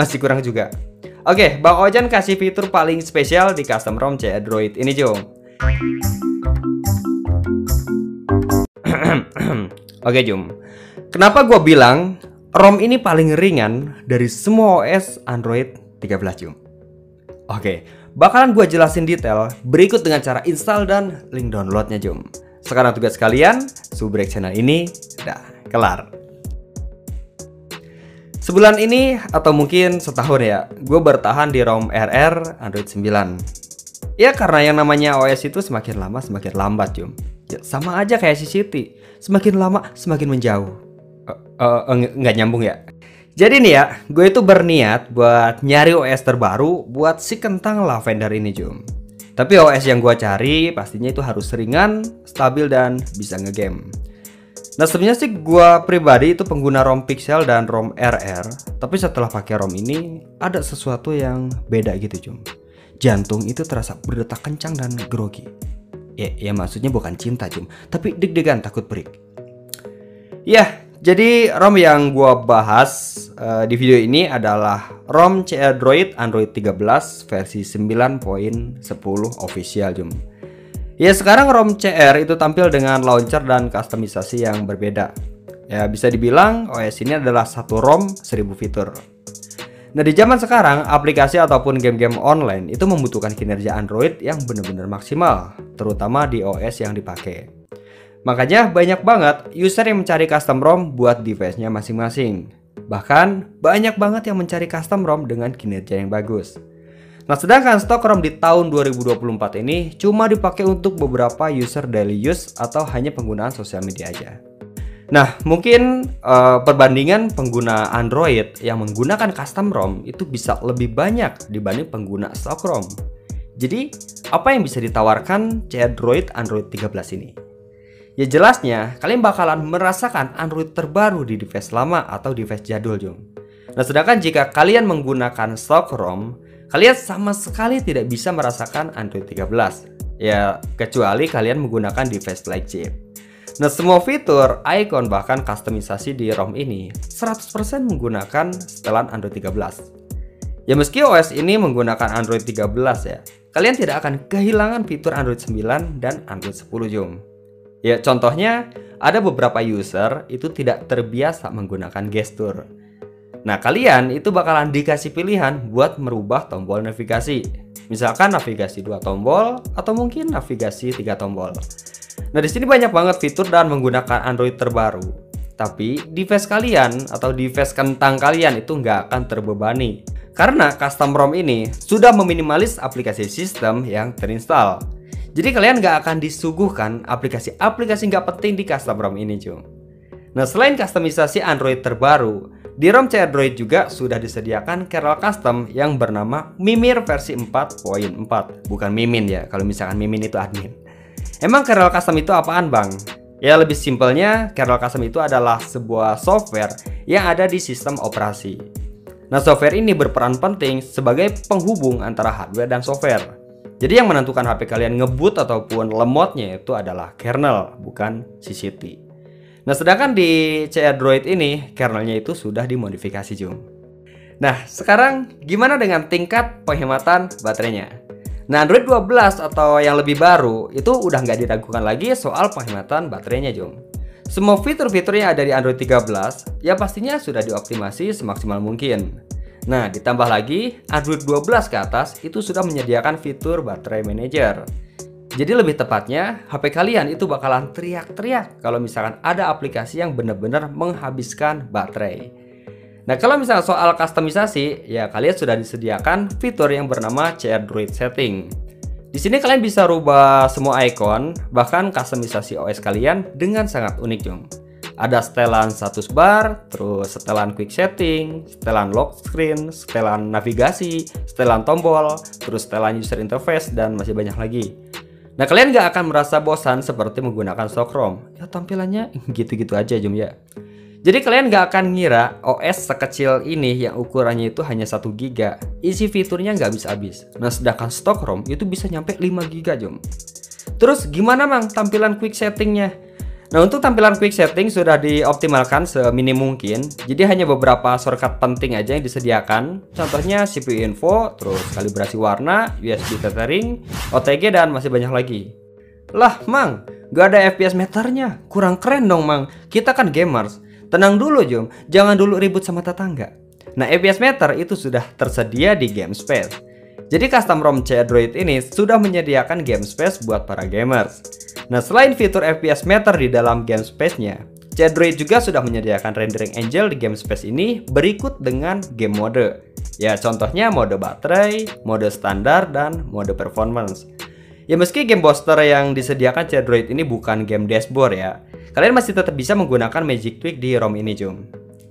masih kurang juga. Oke, Bang Ojan kasih fitur paling spesial di custom ROM crDroid ini, Jom. Oke, Jom. Kenapa gua bilang ROM ini paling ringan dari semua OS Android 13, Jom? Oke, bakalan gua jelasin detail berikut dengan cara install dan link downloadnya, Jom. Sekarang tugas kalian subrek channel ini dah kelar. Sebulan ini atau mungkin setahun ya, gue bertahan di ROM RR Android 9. Ya karena yang namanya OS itu semakin lama semakin lambat, Jom. Ya, sama aja kayak CCTV, semakin lama semakin menjauh. Nggak nyambung ya. Jadi nih ya, gue itu berniat buat nyari OS terbaru buat si kentang lavender ini, Jom. Tapi OS yang gue cari pastinya itu harus ringan, stabil dan bisa ngegame. Nah sebenarnya sih gua pribadi itu pengguna ROM Pixel dan ROM RR, tapi setelah pakai ROM ini ada sesuatu yang beda gitu, Jom. Jantung itu terasa berdetak kencang dan grogi. Ya maksudnya bukan cinta, Jom, tapi deg-degan takut break. Ya, jadi ROM yang gua bahas di video ini adalah ROM crDroid Android 13 versi 9.10 official, Jom. Ya sekarang ROM CR itu tampil dengan launcher dan customisasi yang berbeda. Ya bisa dibilang OS ini adalah satu ROM 1000 fitur. Nah di zaman sekarang aplikasi ataupun game-game online itu membutuhkan kinerja Android yang benar-benar maksimal, terutama di OS yang dipakai. Makanya banyak banget user yang mencari custom ROM buat device-nya masing-masing. Bahkan banyak banget yang mencari custom ROM dengan kinerja yang bagus. Nah sedangkan stok ROM di tahun 2024 ini cuma dipakai untuk beberapa user daily use atau hanya penggunaan sosial media aja. Nah mungkin perbandingan pengguna Android yang menggunakan custom ROM itu bisa lebih banyak dibanding pengguna stok ROM. Jadi apa yang bisa ditawarkan crDroid Android 13 ini? Ya jelasnya kalian bakalan merasakan Android terbaru di device lama atau device jadul, Jom. Nah sedangkan jika kalian menggunakan stok ROM, kalian sama sekali tidak bisa merasakan Android 13. Ya, kecuali kalian menggunakan device flagship. Nah, semua fitur, icon, bahkan customisasi di ROM ini 100% menggunakan setelan Android 13. Ya, meski OS ini menggunakan Android 13 ya, kalian tidak akan kehilangan fitur Android 9 dan Android 10, Jom. Ya, contohnya ada beberapa user itu tidak terbiasa menggunakan gestur. Nah kalian itu bakalan dikasih pilihan buat merubah tombol navigasi. Misalkan navigasi 2 tombol atau mungkin navigasi 3 tombol. Nah di sini banyak banget fitur dan menggunakan Android terbaru. Tapi device kalian atau device kentang kalian itu nggak akan terbebani. Karena custom ROM ini sudah meminimalis aplikasi sistem yang terinstall. Jadi kalian nggak akan disuguhkan aplikasi-aplikasi nggak penting di custom ROM ini, Jom. Nah selain customisasi Android terbaru, di ROM crDroid juga sudah disediakan kernel custom yang bernama Mimir versi 4.4. Bukan Mimin ya, kalau misalkan Mimin itu admin. Emang kernel custom itu apaan, Bang? Ya lebih simpelnya, kernel custom itu adalah sebuah software yang ada di sistem operasi. Nah software ini berperan penting sebagai penghubung antara hardware dan software. Jadi yang menentukan HP kalian ngebut ataupun lemotnya itu adalah kernel, bukan CCTV. Nah sedangkan di crDroid ini kernelnya itu sudah dimodifikasi, Jom. Nah sekarang gimana dengan tingkat penghematan baterainya? Nah Android 12 atau yang lebih baru itu udah nggak diragukan lagi soal penghematan baterainya, Jom. Semua fitur-fitur yang ada di Android 13 ya pastinya sudah dioptimasi semaksimal mungkin. Nah ditambah lagi Android 12 ke atas itu sudah menyediakan fitur baterai manager. Jadi lebih tepatnya, HP kalian itu bakalan teriak-teriak kalau misalkan ada aplikasi yang benar-benar menghabiskan baterai. Nah kalau misalkan soal customisasi, ya kalian sudah disediakan fitur yang bernama crDroid Setting. Di sini kalian bisa rubah semua icon, bahkan customisasi OS kalian dengan sangat unik, Jom. Ada setelan status bar, terus setelan quick setting, setelan lock screen, setelan navigasi, setelan tombol, terus setelan user interface, dan masih banyak lagi. Nah kalian nggak akan merasa bosan seperti menggunakan stok ROM. Ya tampilannya gitu-gitu aja, Jom, ya. Jadi kalian nggak akan ngira OS sekecil ini yang ukurannya itu hanya 1 GB, isi fiturnya nggak habis-habis. Nah sedangkan stok ROM itu bisa nyampe 5 GB, Jom. Terus gimana, Mang, tampilan quick settingnya? Nah, untuk tampilan quick setting sudah dioptimalkan seminim mungkin. Jadi hanya beberapa shortcut penting aja yang disediakan. Contohnya CPU info, terus kalibrasi warna, USB tethering, OTG, dan masih banyak lagi. Lah, Mang, gak ada FPS meternya. Kurang keren dong, Mang. Kita kan gamers. Tenang dulu, Jom. Jangan dulu ribut sama tetangga. Nah, FPS meter itu sudah tersedia di Game Space. Jadi custom ROM crDroid ini sudah menyediakan game space buat para gamers. Nah, selain fitur FPS meter di dalam game space-nya, crDroid juga sudah menyediakan rendering angel di game space ini berikut dengan game mode. Ya, contohnya mode baterai, mode standar, dan mode performance. Ya, meski game booster yang disediakan crDroid ini bukan game dashboard ya, kalian masih tetap bisa menggunakan Magic Tweak di ROM ini, Jom.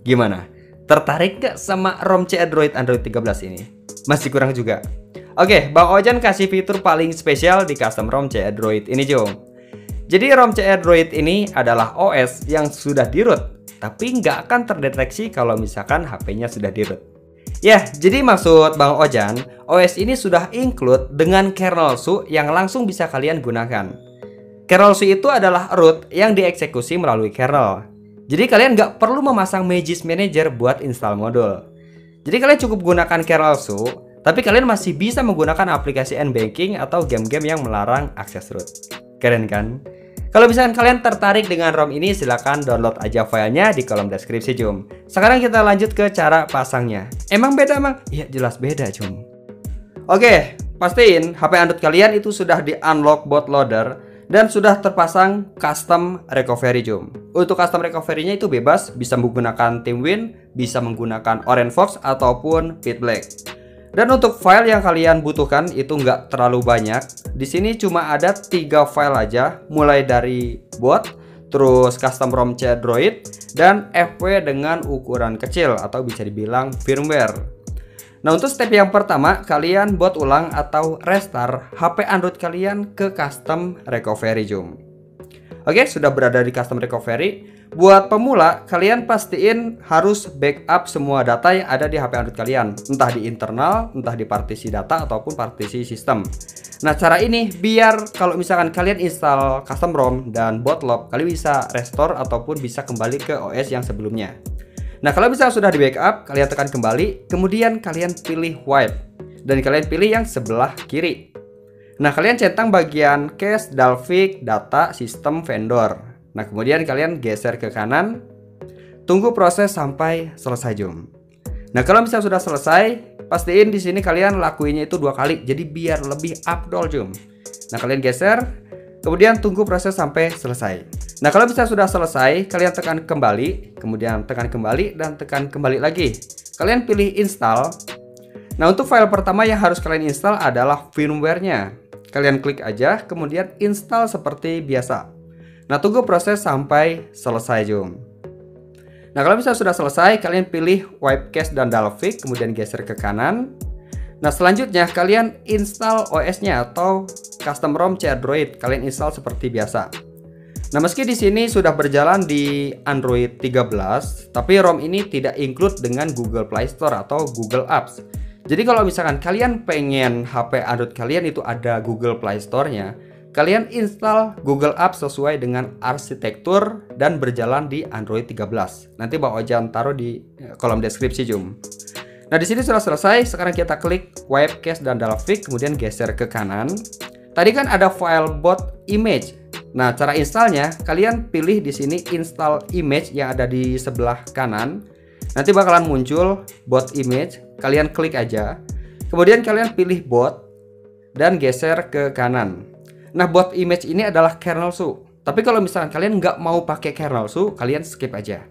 Gimana? Tertarik gak sama ROM crDroid Android 13 ini? Masih kurang juga? Oke, Bang Ojan kasih fitur paling spesial di custom ROM crDroid ini, Jom. Jadi ROM crDroid ini adalah OS yang sudah di-root, tapi nggak akan terdeteksi kalau misalkan HP-nya sudah di-root. Ya, jadi maksud Bang Ojan, OS ini sudah include dengan KernelSU yang langsung bisa kalian gunakan. KernelSU itu adalah root yang dieksekusi melalui kernel. Jadi kalian nggak perlu memasang Magic Manager buat install modul. Jadi kalian cukup gunakan KernelSU, tapi kalian masih bisa menggunakan aplikasi N-Banking atau game-game yang melarang akses root. Keren kan? Kalau misalkan kalian tertarik dengan ROM ini, silahkan download aja filenya di kolom deskripsi, Jom. Sekarang kita lanjut ke cara pasangnya. Emang beda, Mang? Iya, jelas beda, Jom. Oke, pastiin HP Android kalian itu sudah di-unlock bootloader dan sudah terpasang custom recovery, Jom. Untuk custom recovery-nya itu bebas, bisa menggunakan TeamWin, bisa menggunakan Orange Fox, ataupun BitBlink. Dan untuk file yang kalian butuhkan itu nggak terlalu banyak. Di sini cuma ada 3 file aja, mulai dari boot, terus custom ROM crDroid, dan FW dengan ukuran kecil atau bisa dibilang firmware. Nah, untuk step yang pertama, kalian buat ulang atau restart HP Android kalian ke custom recovery, Jom. Oke, sudah berada di custom recovery. Buat pemula, kalian pastiin harus backup semua data yang ada di HP Android kalian, entah di internal, entah di partisi data, ataupun partisi sistem. Nah, cara ini biar kalau misalkan kalian install custom ROM dan bootlob, kalian bisa restore ataupun bisa kembali ke OS yang sebelumnya. Nah, kalau misalnya sudah di backup, kalian tekan kembali, kemudian kalian pilih wipe, dan kalian pilih yang sebelah kiri. Nah, kalian centang bagian cache, dalvik, data, sistem, vendor. Nah, kemudian kalian geser ke kanan, tunggu proses sampai selesai, Jom. Nah, kalau misalnya sudah selesai, pastiin di sini kalian lakuinnya itu 2 kali, jadi biar lebih afdol, Jom. Nah, kalian geser, kemudian tunggu proses sampai selesai. Nah, kalau misalnya sudah selesai, kalian tekan kembali, kemudian tekan kembali, dan tekan kembali lagi. Kalian pilih install. Nah, untuk file pertama yang harus kalian install adalah firmware-nya. Kalian klik aja, kemudian install seperti biasa. Nah, tunggu proses sampai selesai, Jom. Nah, kalau misalnya sudah selesai, kalian pilih wipe cache dan dalvik, kemudian geser ke kanan. Nah, selanjutnya kalian install OS-nya atau custom ROM crDroid. Kalian install seperti biasa. Nah, meski di sini sudah berjalan di Android 13, tapi ROM ini tidak include dengan Google Play Store atau Google Apps. Jadi kalau misalkan kalian pengen HP Android kalian itu ada Google Play Store-nya, kalian install Google Apps sesuai dengan arsitektur dan berjalan di Android 13. Nanti Bang Ojan taruh di kolom deskripsi, Jom. Nah, di sini sudah selesai. Sekarang kita klik wipe cache dan dalvik, kemudian geser ke kanan. Tadi kan ada file boot image. Nah, cara installnya kalian pilih di sini install image yang ada di sebelah kanan. Nanti bakalan muncul boot image. Kalian klik aja. Kemudian kalian pilih boot dan geser ke kanan. Nah, boot image ini adalah KernelSU. Tapi kalau misalkan kalian nggak mau pakai KernelSU, kalian skip aja.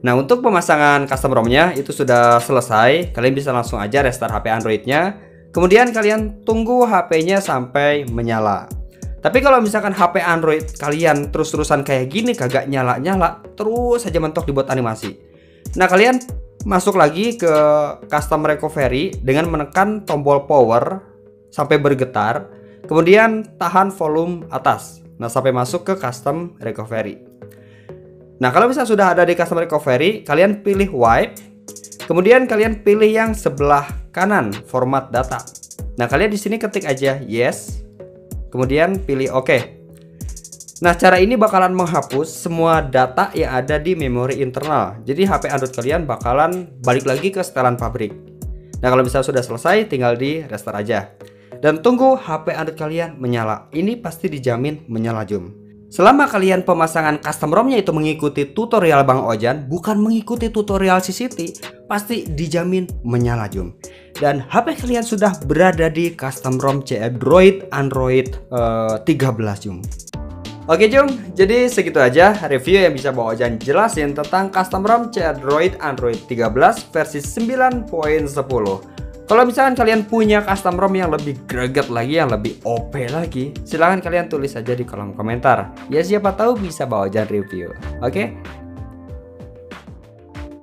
Nah, untuk pemasangan custom ROM-nya itu sudah selesai. Kalian bisa langsung aja restart HP Android-nya. Kemudian kalian tunggu HP-nya sampai menyala. Tapi kalau misalkan HP Android kalian terus-terusan kayak gini, kagak nyala-nyala, terus saja mentok di bot animasi. Nah, kalian masuk lagi ke custom recovery dengan menekan tombol power sampai bergetar. Kemudian tahan volume atas. Nah, sampai masuk ke custom recovery. Nah, kalau misalnya sudah ada di custom recovery, kalian pilih wipe. Kemudian kalian pilih yang sebelah kanan, format data. Nah, kalian di sini ketik aja yes. Kemudian pilih oke. Nah, cara ini bakalan menghapus semua data yang ada di memori internal. Jadi HP Android kalian bakalan balik lagi ke setelan pabrik. Nah, kalau misalnya sudah selesai, tinggal di restart aja. Dan tunggu HP Android kalian menyala. Ini pasti dijamin menyala jom. Selama kalian pemasangan custom ROM-nya itu mengikuti tutorial Bang Ojan, bukan mengikuti tutorial si Siti, pasti dijamin menyala jom. Dan HP kalian sudah berada di custom ROM crDroid Android 13 jom. Oke Jung, jadi segitu aja review yang bisa Bang Ojan jelasin tentang custom ROM crDroid Android 13 versi 9.10. Kalau misalkan kalian punya custom ROM yang lebih greget lagi, yang lebih OP lagi, silahkan kalian tulis aja di kolom komentar. Ya siapa tahu bisa Bang Ojan review. Oke?